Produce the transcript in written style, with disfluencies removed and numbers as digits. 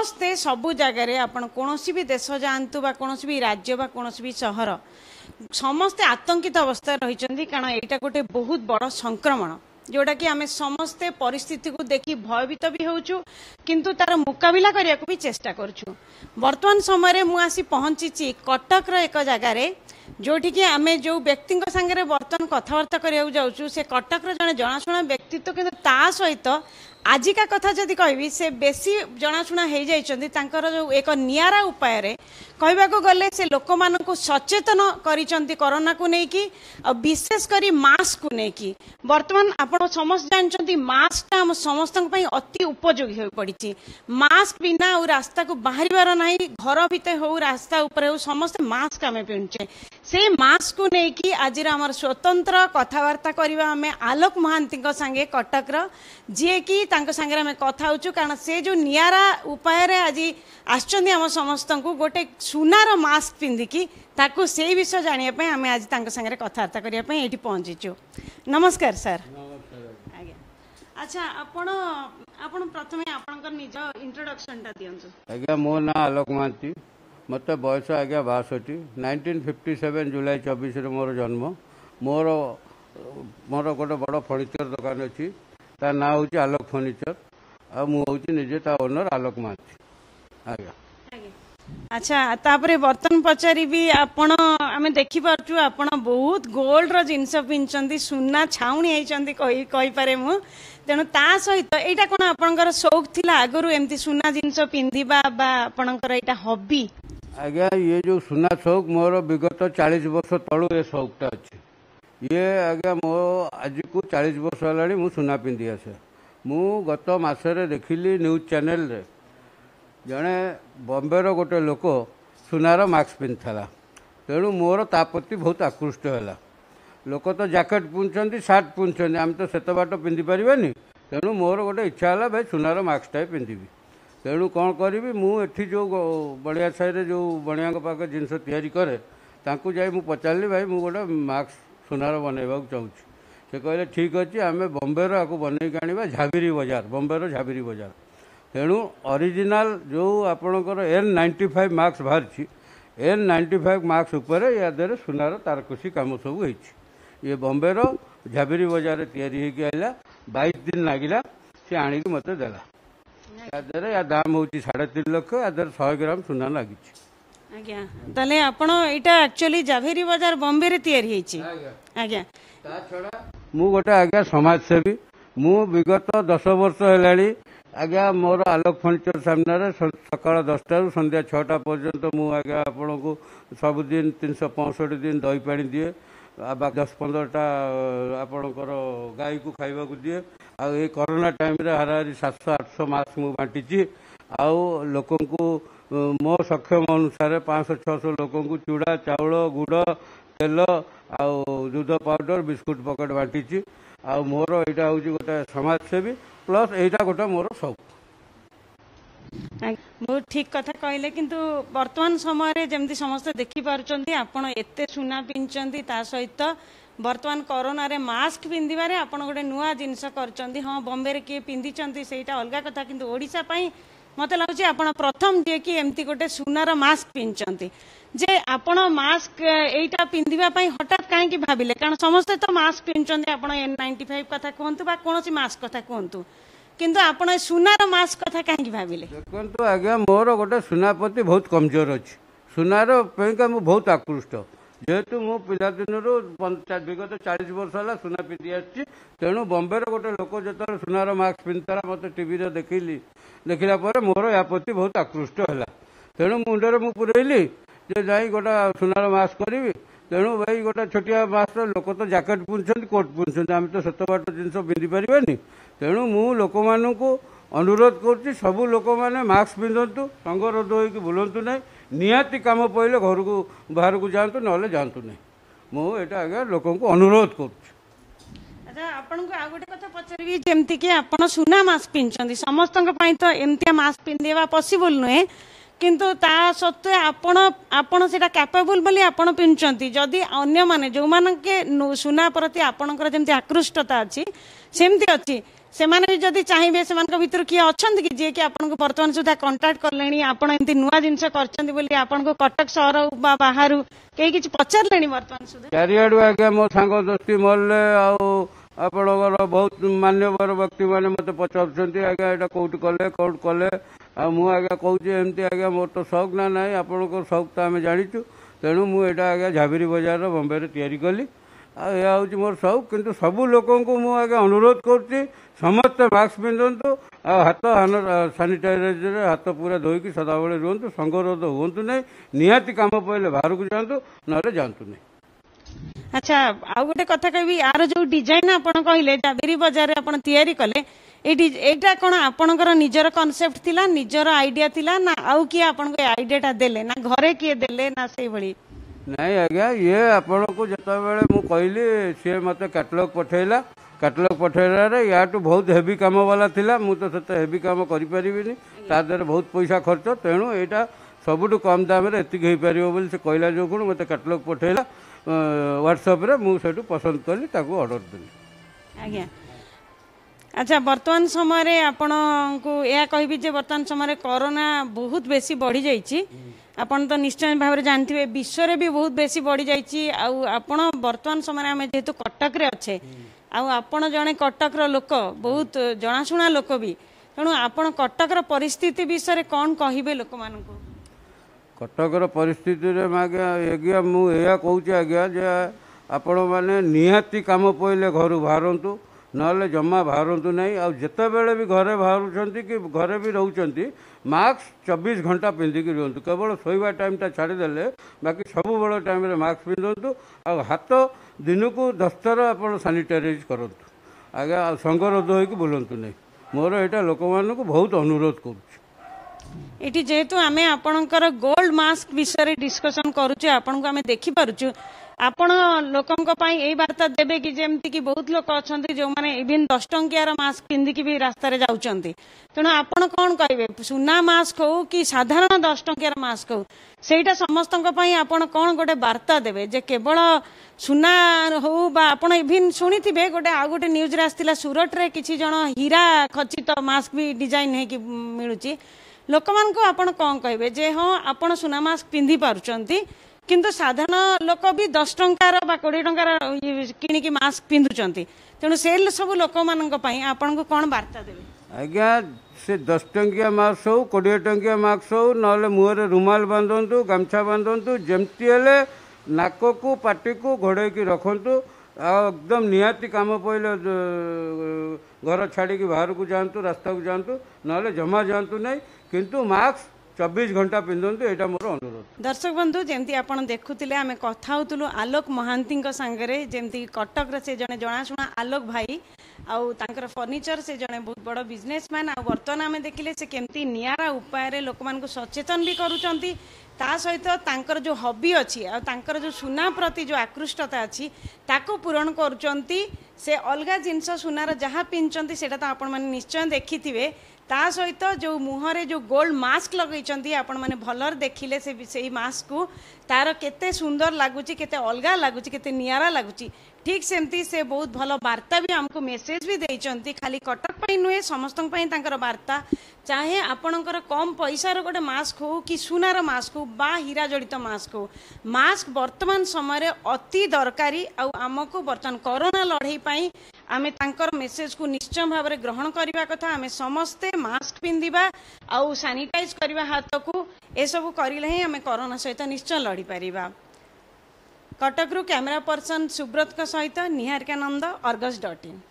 समस्ते सबु जगार आपड़ कौन भी देश जातु कौन भी राज्य कौन भी सहर समस्ते आतंकित अवस्था रही कारण यहाँ गोटे बहुत बड़ संक्रमण जोटा कि आम समस्ते परिस्थिति को देखी भयभीत भी होचु किंतु तार मुकाबिला करने को भी चेष्टा करूँ। वर्तमान समय मु आसी पहुंची कटक एक जगार जोटि कि आम जो व्यक्ति सागर बर्तमान कथबार्ता कराऊ से कटक जड़े जनाशुना व्यक्तित्व किंतु ता सहित आजिका कथा जदि कह से बेसी जनाशुना हो जाकर जो एक निरा उपाय कहवाकू गले से लोक मानू सचेतन करोना को लेकिन विशेषकर मास्क को लेकिन बर्तमान आप समस्त जानते मास्क आम समस्त अति उपयोगी हो पड़ी। मास्क बिना रास्ता को बाहर ना घर भितर हो रास्ता हो समस्त मास्क आम पिंधुचे से मास्क को लेकिन आज आम स्वतंत्र कथबार्ता करवा आम आलोक महांती संगे कटक जी कि सागर आम कथा हो कारण से जो निरा उपाय आज आम समस्त को गोटे सुनार मास्क पिंधिकी ताकू से विषय जानापी आम आज सागर कथबार्ता करने ये पहुँचीचु। नमस्कार सर। आज अच्छा आपण प्रथम आपण निज इंट्रोडक्शन दिखाँ। आज्ञा मो ना आलोक महांती मत बयस आज्ञा 62 1957 जुलाई 24 मोर जन्म मोर मोर गोटे बड़ फर्निचर दुकान अच्छी ता ना हूँ आलोक फर्निचर आ मुझे निजे ता ओनर आलोक महांती। आज्ञा अच्छा तापर बर्तन पचारि भी आपण आम देखिपु आपण बहुत गोल्ड जिनस पिंधि सुना छाउनी होईपारे मु तेणु ता सहित एटा कोन आपनकर शौक थिला आगरु एमती सुना जिनस पिंधिबा बा आपनकर एटा हॉबी? आज्ञा ये जो सुना शौक मोर विगत 40 वर्ष तळु ए शौकटा अछि ये आज्ञा मो आज को 40 वर्ष हलाणी मु सुना पिंधि आसे मु गत मासरे देखिली न्यूज चैनल रे जड़े बम्बे गोटे लोक सुनार मास्क पिंधिला तेणु मोर तापति बहुत आकृष्ट है लोक तो जैकेट पिंधुंट सार्ट पिंधुंट आम तो सेत बाट पिंधि पारे तेणु मोर गोटे इच्छा है भाई सुनार मास्कटा पिंधिबी तेणु कौन करी मुझे जो बणिया साहि जो बणिया पाखे जिनस या ताकू जा पचारि भाई मुझे गोटे मास्क सुनार बनवाक चाहूँगी से कहले ठीक अच्छे आम बम्बे आपको बनईक आने झावेरी बजार बम्बे झावेरी बजार तेणु ओरिजिनल जो आपणकर N95 मास्क बाहरी N95 मास्क उपर या देहर सुनार तारकुशी कम सब हो बम्बे झावेरी बजार या 22 दिन लगे सी आणी मत देला या देहर या दाम हूँ 3.5 लाख या देहर 100 ग्राम सुना लगी। आज्ञा ताले आपण एटा एक्चुअली झावेरी बजार बम्बे रे तयारी हेची। आज्ञा ता छडा मु गोटे आज्ञा समाज सेवी मु विगत 10 वर्ष हेलाणी आज्ञा मोर आलोक फर्निचर सामने सकाल 10 टू संध्या 6टा पर्यंत मु आज्ञा आपण को सबुदिन 365 दिन दही पानी दिए 10-15टा आपणकर गाई को खाइबा को दिए आ ए कोरोना टाइम रे हरारी 700-800 मास्क मु बांटीची आ लोक को मो सक्षम अनुसार 500-600 लोक को चूड़ा चाउल गुड़ तेल आ दूध पाउडर बिस्कुट पकेट बांटीची आ मोर एटा हूँ गोटे समाजसेवी प्लस एटा गोटे मोर शौक। बहुत ठीक कथा कहले किंतु वर्तमान समय रे जमती समस्त देखि पारचंती आपण एते सुना पिंचंती ता सहित वर्तमान कोरोना रे मास्क पिंधिबारे आपण गोटे नुआ जिनस करचंती। हां बॉम्बे रे के पिंधिचंती सेटा अलगा कथा किंतु ओडिसा पई मत लगुच आप प्रथम जे कि एमती गोटे सुनार मास्क पिंधि जे आपण मास्क एटा पिंधापी हठात कहीं भाविले कारण समस्ते तो मास्क पिंधि आप N95 कथा कहतु बा कौन मास्क कथा कहतु किंतु आप सुनार मास्क कथा कहीं भाविले? देखो आज्ञा मोर गोटे सुना प्रति बहुत कमजोर अच्छी सुनार बहुत आकृष्ट जेहेतु मु पिलादिन विगत 40 वर्ष है सुना पिंधि आसी तेणु बम्बे गोटे लोक जो सुनार मास्क पिंधला मत टीवी देखिली देखला मोर या प्रति बहुत आकृष्ट है तेणु मुंड पुरेली जे जाई गोटा सुनार मास्क करी तेणु भाई गोटा छोटिया मास्क लोक तो जैकेट पिंधुंट कोट पिंधुंट आम तो सत बाट जिनस पिंधि पारे तेणु मु लोक मानक अनुरोध करुच्ची सबू लोक मैंने मास्क पिंधतु संगरोध हो बुलतु ना निहाती काम पड़े घर को बाहर को जातु ना जातु ना मुझे आज्ञा लोक अनुरोध करुच्ची। अच्छा आपन को आ गोटे कथा पचारि जमती कि आप सुना मास्क पिंधुंट समस्त तो एमती मास्क पिंधेवा पॉसिबल नुहे किंतु ता सत्वे आपण आपण सेटा कैपेबल बोली आपण पिंचंती जदि अन्य माने जो मानके सुना प्रति आपणकर जेमती आकृष्टता अछि सेमती अछि सेमाने भी जदि चाहिए से भर किए अच्छा कि जी कि आपको बर्तमान सुधा कंटाक्ट कले आपति नुआ जिन कर कटक सहर बाहर कहीं किसी पचारे बर्तमान सुधा चारिआडू आज मो सांग दोस्ती मल्ले आपर बहुत मान्यवर व्यक्ति मैंने मत पचार आज्ञा यहाँ कौट कले कौट कले आज्ञा कहे एमती आज्ञा मोर तो शौक ना ना आपण शौक तो आम जाचु तेणु मुझे आज्ञा झावेरी बजार बम्बे तैयारी कली या हूँ मोर शौक किंतु सबू लोक मुझे अनुरोध करुच्ची समस्ते मास्क पिंधतु हाथ सानिटाइजर हाथ पूरा धोईकी सदाबले रुहतु संगरोध हूँ ना निहाती काम पड़े बाहर को जातु ना जातु ना। अच्छा आउ गोटे कथा कहबी यार जो डिजाइन आप कहले जावेरी बजार आप तैयारी कले एटा कौन आपणकर निजर कनसेप्ट थिला निजर आइडिया थिला ना आउ किए आपनको आइडियाटा देले ना घरे किए देले ना से भली नाई आज्ञा ये आपको जत बेले मु कहली सी मत कैटलॉग पठेला या तो बहुत हेवी काम वाला थिला मु तो सते हेवी काम करि परिबिनी ता दरे बहुत पैसा खर्च तेणु एटा सबुठ कम दाम रे एतिक हे परियो बोल से कहला जो गुण मते कैटलॉग पठेला व्हाट्सएप रे मु सेटु पसंद करली ताकू ऑर्डर देली आज्ञा। अच्छा वर्तमान समय रे आपण को या कहबी जे वर्तमान समय रे कोरोना बहुत बेसी बढ़ी जाईची आपण तो निश्चय भाव रे जानथिबे विश्व रे भी बहुत बेसी बढ़ी जाईची आउ आपण वर्तमान समय रे हम जेतु कटक रे अछे आउ आपण जने कटक रो लोक बहुत जणाशुना लोक भी तेणु आपण कटक रो परिस्थिति विषय रे कोन कहबे लोक मान को कटकर परिस्थिति रे मागे आज्ञा मु या कहूँ आज्ञा जे आपण मैंने निहाती काम पड़े घर बाहरतु ना जमा बाहरतु ना आते बेले भी घरे बाहर कि घरे भी रोच मास्क 24 घंटा पिंधिक रुहतु केवल शोवा टाइमटा छाड़देले बाकी सब बड़ा टाइम मास्क पिंधतु आत दिन को 10 थर आप सानिटाइज करूँ आज्ञा संगरोध हो बुलतु ना मोर यहाँ लोक मानक बहुत अनुरोध करुँच। इटी जेहेतु आमे आपणकर गोल्ड मास्क विषय डिस्कसन करुचे आपन को आमे देखि पारुचु आपण लोकनका पई एई वार्ता देबे कि जेमति कि बहुत लोक अछंती जो माने इवन 10 टंकिया रो मास्क पिंदी कि भी रास्ता रे जाउचंती तणो आपण कोन कहबे सुना मास्क हो कि साधारण 10 टंकिया रो मास्क हो सेटा समस्तनका पई आपण कोन गोटे वार्ता देबे जे केवल सुना हो बा आपण इवन सुनिथिबे गोटे आ गोटे न्यूज रे आस्थिला सूरत रे किछि जण हीरा खचित मास्क भी डिजाइन हे कि मिलुची लोक मान को आपण कौन कहबे जे हाँ आपण सुना मास्क पिंधि पारुचंती किंतु साधारण लोक भी 10 टंकार बा 20 टंकार कि मास्क पिंधुचंती तेणु से सब लोक मान आपण को कौन वार्ता देबे आज्ञा से 10 टंकिया मास्क हो 20 टंकिया मास्क हो ना मुहरे रुमाल बांधतु गामछा बांधतु जमती हेले नाक को पाटी को घोड़े की रखतु एकदम निहाती काम पड़े घर छाड़ी बाहर को जातु रास्ता को जातु ना जमा जातु ना किंतु मास्क 24 घंटा पिंधतु एटा मोर अनुरोध। दर्शक बंधु जेमती आपण देखुतिले आमे कथा होतुलु आलोक महांती संगे जेमती कटक रे से जने जणाशुना आलोक भाई आउ तांकर फर्निचर से जने बहुत बड़ बिजनेसमैन आ वर्तमान आमे देखिले से केमती नियारा उपाय रे लोक मान को सचेतन भी करूचंती ता सहित तांकर जो हॉबी अछि आ तांकर जो सुना प्रति जो आकृष्टता अछि ताको पूरण करूचंती से अलगा जिनस सुनार जहाँ पिंधुचंती सेटा त आपण माने निश्चय देखिथिबे ता सहित जो मुहरे जो गोल्ड मास्क लगे आपण मैंने भलर देखिले से मास्क को तार केते सुंदर लगुच के अलगा लगुच के नियारा लगुच ठीक सेमती से बहुत भल वार्ता भी आमको मेसेज भी देइचंती खाली कटक नुहे समस्त वार्ता चाहे आपणकर कम पैसार गोटे मास्क हो कि सुनार मास्क हो बा हीरा जड़ित मास्क हो मास्क वर्तमान समय अति दरकारी आमको बर्तमान कोरोना लड़े पाई आमे तांकर मेसेज को निश्चय भाव में ग्रहण करने कथा आमे समस्ते मास्क पिंधिबा आउ सानिटाइज करने हाथ को ए सब करें ही आमे कोरोना सहित निश्चय लड़ी पारिबा। कटक रु कैमरा पर्सन सुब्रत सहित निहारिका नंद, आर्गस.in।